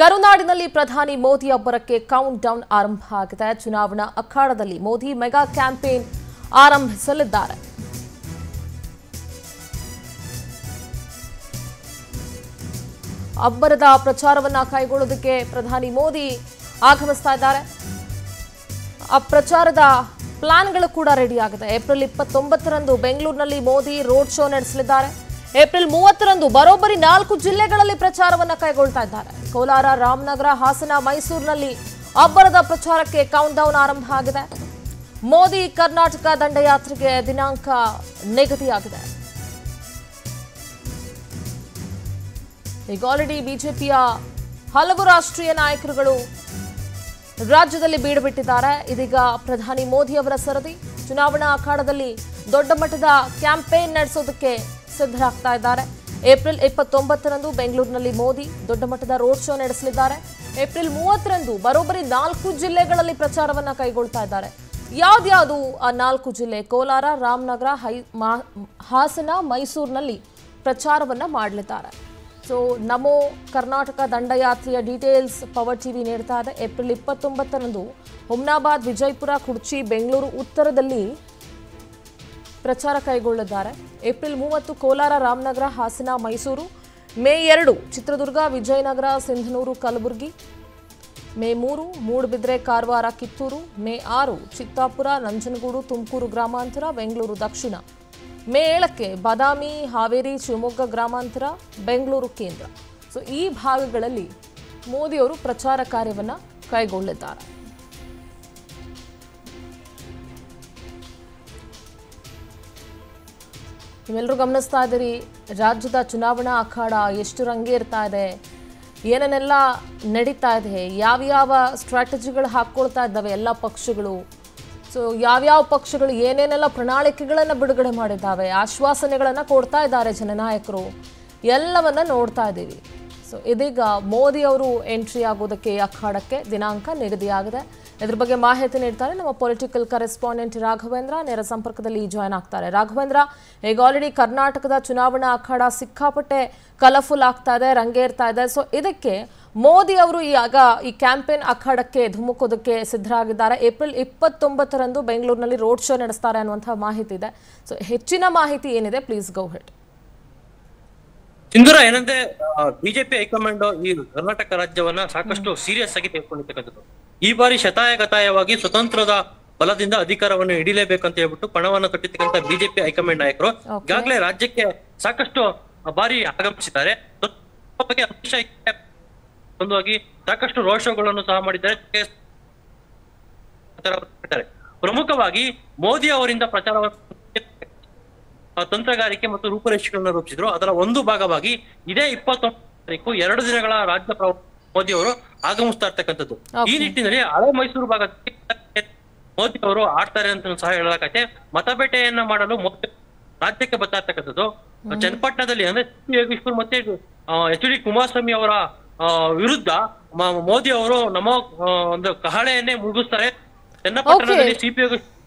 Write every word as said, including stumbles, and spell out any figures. ಕರುನಾಡಿನಲ್ಲಿ ಪ್ರಧಾನಿ Modi ಅಬ್ಬರಕ್ಕೆ count down ಆರಂಭ ಆಗಿದೆ। ಚುನಾವಣಾ ಅಖಾಡದಲ್ಲಿ ಮೋದಿ ಮೆಗಾ ಕ್ಯಾಂಪೇನ್ ಆರಂಭಿಸಲಿದ್ದಾರೆ। ಅಬ್ಬರದ ಪ್ರಚಾರವನ್ನ ಕೈಗೊಳ್ಳೋದಕ್ಕೆ ಪ್ರಧಾನಿ ಮೋದಿ ಆಗಮಿಸ್ತಾ ಇದ್ದಾರೆ। ಆ ಪ್ರಚಾರದ ಪ್ಲಾನ್ಗಳು ಕೂಡ ರೆಡಿ ಆಗಿದೆ। ಏಪ್ರಿಲ್ ಇಪ್ಪತ್ತೊಂಬತ್ತರಂದು ಬೆಂಗಳೂರಿನಲ್ಲಿ ಮೋದಿ ರೋಡ್ ಶೋ ನಡೆಸಲಿದ್ದಾರೆ। ಏಪ್ರಿಲ್ ಮೂವತ್ತರಂದು ಬರೋಬ್ಬರಿ ನಾಲ್ಕು ಜಿಲ್ಲೆಗಳಲ್ಲಿ ಪ್ರಚಾರವನ್ನ ಕೈಗೊಳ್ತಾ ಇದ್ದಾರೆ। ಕೋಲಾರ, ರಾಮನಗರ, ಹಾಸನ, ಮೈಸೂರಿನಲ್ಲಿ ಅಬ್ಬರದ ಪ್ರಚಾರಕ್ಕೆ ಕೌಂಟ್ ಡೌನ್ ಆರಂಭ ಆಗಿದೆ। ಮೋದಿ ಕರ್ನಾಟಕ ದಂಡಯಾತ್ರೆಗೆ ದಿನಾಂಕ ನಿಗದಿಯಾಗಿದೆ। ಈಗ ಆಲ್ರೆಡಿ ಬಿಜೆಪಿಯ ಹಲವು ರಾಷ್ಟ್ರೀಯ ನಾಯಕರುಗಳು ರಾಜ್ಯದಲ್ಲಿ ಬೀಡುಬಿಟ್ಟಿದ್ದಾರೆ। ಇದೀಗ ಪ್ರಧಾನಿ ಮೋದಿ ಅವರ ಸರದಿ ಚುನಾವಣಾ ಅಖಾಡದಲ್ಲಿ ದೊಡ್ಡ ಮಟ್ಟದ ಕ್ಯಾಂಪೇನ್ ನಡೆಸೋದಕ್ಕೆ ಸಿದ್ಧರಾಗ್ತಾ ಇದ್ದಾರೆ। ಏಪ್ರಿಲ್ ಇಪ್ಪತ್ತೊಂಬತ್ತರಂದು ಬೆಂಗಳೂರಿನಲ್ಲಿ ಮೋದಿ ದೊಡ್ಡ ಮಟ್ಟದ ರೋಡ್ ಶೋ ನಡೆಸಲಿದ್ದಾರೆ। ಏಪ್ರಿಲ್ ಮೂವತ್ತರಂದು ಬರೋಬ್ಬರಿ ನಾಲ್ಕು ಜಿಲ್ಲೆಗಳಲ್ಲಿ ಪ್ರಚಾರವನ್ನ ಕೈಗೊಳ್ತಾ ಇದ್ದಾರೆ। ಯಾವ್ದ್ಯಾವುದು ಆ ನಾಲ್ಕು ಜಿಲ್ಲೆ? ಕೋಲಾರ, ರಾಮನಗರ, ಹೈ ಹಾಸನ, ಮೈಸೂರಿನಲ್ಲಿ ಪ್ರಚಾರವನ್ನ ಮಾಡಲಿದ್ದಾರೆ। ಸೊ ನಮೋ ಕರ್ನಾಟಕ ದಂಡಯಾತ್ರೆಯ ಡೀಟೇಲ್ಸ್ ಪವರ್ ಟಿವಿ ನೀಡ್ತಾ ಇದೆ। ಏಪ್ರಿಲ್ ಇಪ್ಪತ್ತೊಂಬತ್ತರಂದು ಹುಮ್ನಾಬಾದ್, ವಿಜಯಪುರ, ಕುರ್ಚಿ, ಬೆಂಗಳೂರು ಉತ್ತರದಲ್ಲಿ ಪ್ರಚಾರ ಕೈಗೊಳ್ಳಲಿದ್ದಾರೆ। ಏಪ್ರಿಲ್ ಮೂವತ್ತು ಕೋಲಾರ, ರಾಮನಗರ, ಹಾಸನ, ಮೈಸೂರು। ಮೇ ಎರಡು ಚಿತ್ರದುರ್ಗ, ವಿಜಯನಗರ, ಸಿಂಧನೂರು, ಕಲಬುರಗಿ। ಮೇ ಮೂರು ಮೂಡುಬಿದ್ರೆ, ಕಾರವಾರ, ಕಿತ್ತೂರು। ಮೇ ಆರು ಚಿತ್ತಾಪುರ, ನಂಜನಗೂಡು, ತುಮಕೂರು ಗ್ರಾಮಾಂತರ, ಬೆಂಗಳೂರು ದಕ್ಷಿಣ। ಮೇ ಏಳಕ್ಕೆ ಬಾದಾಮಿ, ಹಾವೇರಿ, ಶಿವಮೊಗ್ಗ ಗ್ರಾಮಾಂತರ, ಬೆಂಗಳೂರು ಕೇಂದ್ರ। ಸೊ ಈ ಭಾಗಗಳಲ್ಲಿ ಮೋದಿಯವರು ಪ್ರಚಾರ ಕಾರ್ಯವನ್ನು ಕೈಗೊಳ್ಳಲಿದ್ದಾರೆ। ನೀವೆಲ್ಲರೂ ಗಮನಿಸ್ತಾ ಇದ್ದೀರಿ, ರಾಜ್ಯದ ಚುನಾವಣಾ ಅಖಾಡ ಎಷ್ಟು ರಂಗೇರ್ತಾ ಇದೆ, ಏನೇನೆಲ್ಲ ನಡೀತಾ ಇದೆ, ಯಾವ್ಯಾವ ಸ್ಟ್ರಾಟಜಿಗಳು ಹಾಕ್ಕೊಳ್ತಾ ಇದ್ದಾವೆ ಎಲ್ಲ ಪಕ್ಷಗಳು। ಸೊ ಯಾವ್ಯಾವ ಪಕ್ಷಗಳು ಏನೇನೆಲ್ಲ ಪ್ರಣಾಳಿಕೆಗಳನ್ನು ಬಿಡುಗಡೆ ಮಾಡಿದ್ದಾವೆ, ಆಶ್ವಾಸನೆಗಳನ್ನು ಕೊಡ್ತಾ ಇದ್ದಾರೆ ಜನನಾಯಕರು, ಎಲ್ಲವನ್ನ ನೋಡ್ತಾ ಇದ್ದೀವಿ। ಸೊ ಇದೀಗ ಮೋದಿ ಅವರು ಎಂಟ್ರಿ ಆಗೋದಕ್ಕೆ ಅಖಾಡಕ್ಕೆ ದಿನಾಂಕ ನಿಗದಿಯಾಗಿದೆ। ಇದ್ರ ಬಗ್ಗೆ ಮಾಹಿತಿ ನೀಡ್ತಾರೆ ನಮ್ಮ ಪೊಲಿಟಿಕಲ್ ಕರೆಸ್ಪಾಂಡೆಂಟ್ ರಾಘವೇಂದ್ರ, ನೇರ ಸಂಪರ್ಕದಲ್ಲಿ ಜಾಯ್ನ್ ಆಗ್ತಾರೆ। ರಾಘವೇಂದ್ರ, ಈಗ ಆಲ್ರೆಡಿ ಕರ್ನಾಟಕದ ಚುನಾವಣಾ ಅಖಾಡ ಸಿಕ್ಕಾಪಟ್ಟೆ ಕಲರ್ಫುಲ್ ಆಗ್ತಾ ಇದೆ, ರಂಗೇರ್ತಾ ಇದೆ। ಸೊ ಇದಕ್ಕೆ ಮೋದಿ ಅವರು ಈಗ ಈ ಕ್ಯಾಂಪೇನ್ ಅಖಾಡಕ್ಕೆ ಧುಮುಕೋದಕ್ಕೆ ಸಿದ್ಧರಾಗಿದ್ದಾರೆ। ಏಪ್ರಿಲ್ ಇಪ್ಪತ್ತೊಂಬತ್ತರಂದು ಬೆಂಗಳೂರಿನಲ್ಲಿ ರೋಡ್ ಶೋ ನಡೆಸ್ತಾರೆ ಅನ್ನುವಂಥ ಮಾಹಿತಿ ಇದೆ। ಸೊ ಹೆಚ್ಚಿನ ಮಾಹಿತಿ ಏನಿದೆ ಪ್ಲೀಸ್ ಗೋ ಹೆಡ್। ಇಂದಿರಾ, ಏನಂದ್ರೆ ಬಿಜೆಪಿ ಹೈಕಮಾಂಡ್ ಈ ಕರ್ನಾಟಕ ರಾಜ್ಯವನ್ನ ಸಾಕಷ್ಟು ಸೀರಿಯಸ್ ಆಗಿ ತೆಗೆದುಕೊಂಡಿರ್ತಕ್ಕಂಥದ್ದು। ಈ ಬಾರಿ ಶತಾಯಗತಾಯವಾಗಿ ಸ್ವತಂತ್ರದ ಬಲದಿಂದ ಅಧಿಕಾರವನ್ನು ಹಿಡಿಲೇಬೇಕಂತ ಹೇಳ್ಬಿಟ್ಟು ಪಣವನ್ನು ಕಟ್ಟಿರ್ತಕ್ಕಂಥ ಬಿಜೆಪಿ ಹೈಕಮಾಂಡ್ ನಾಯಕರು ಈಗಾಗಲೇ ರಾಜ್ಯಕ್ಕೆ ಸಾಕಷ್ಟು ಬಾರಿ ಆಗಮಿಸಿದ್ದಾರೆ। ಸಾಕಷ್ಟು ರೋಡ್ ಶೋಗಳನ್ನು ಸಹ ಮಾಡಿದ್ದಾರೆ। ಪ್ರಮುಖವಾಗಿ ಮೋದಿ ಅವರಿಂದ ಪ್ರಚಾರವನ್ನು ತಂತ್ರಗಾರಿಕೆ ಮತ್ತು ರೂಪುರೇಷೆಗಳನ್ನು ರೂಪಿಸಿದ್ರು। ಅದರ ಒಂದು ಭಾಗವಾಗಿ ಇದೇ ಇಪ್ಪತ್ತೊಂಬತ್ತು ತಾರೀಕು ಎರಡು ದಿನಗಳ ರಾಜ್ಯ ಪ್ರವಾಸ ಮೋದಿ ಅವರು ಆಗಮಿಸ್ತಾ ಇರ್ತಕ್ಕಂಥದ್ದು। ಈ ನಿಟ್ಟಿನಲ್ಲಿ ಹಳೆ ಮೈಸೂರು ಭಾಗಕ್ಕೆ ಮೋದಿ ಅವರು ಆಡ್ತಾರೆ ಅಂತ ಸಹ ಹೇಳಲಾಗತ್ತೆ। ಮತಬೇಟೆಯನ್ನ ಮಾಡಲು ಮೋದಿ ರಾಜ್ಯಕ್ಕೆ ಬರ್ತಾ ಇರ್ತಕ್ಕಂಥದ್ದು। ಚನ್ನಪಟ್ಟಣದಲ್ಲಿ ಅಂದ್ರೆ ಯೋಗೇಶ್ವರ್ ಮತ್ತೆ ಎಚ್ ಡಿ ಕುಮಾರಸ್ವಾಮಿ ಅವರ ವಿರುದ್ಧ ಮೋದಿ ಅವರು ನಮ್ಮ ಒಂದು ಕಹಳೆಯನ್ನೇ ಮುಳುಗಿಸ್ತಾರೆ ಚನ್ನಪಟ್ಟಣದಲ್ಲಿ ಸಿಪಿ ಯೋಗೇಶ್ವರ್